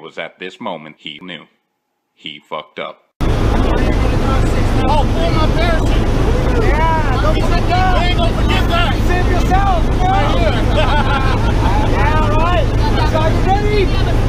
It was at this moment he knew. He fucked up. Oh, full my parachute! Yeah, don't forget that! You ain't gonna forget that! Save yourself! Right here! Yeah, alright! Sorry, Debbie!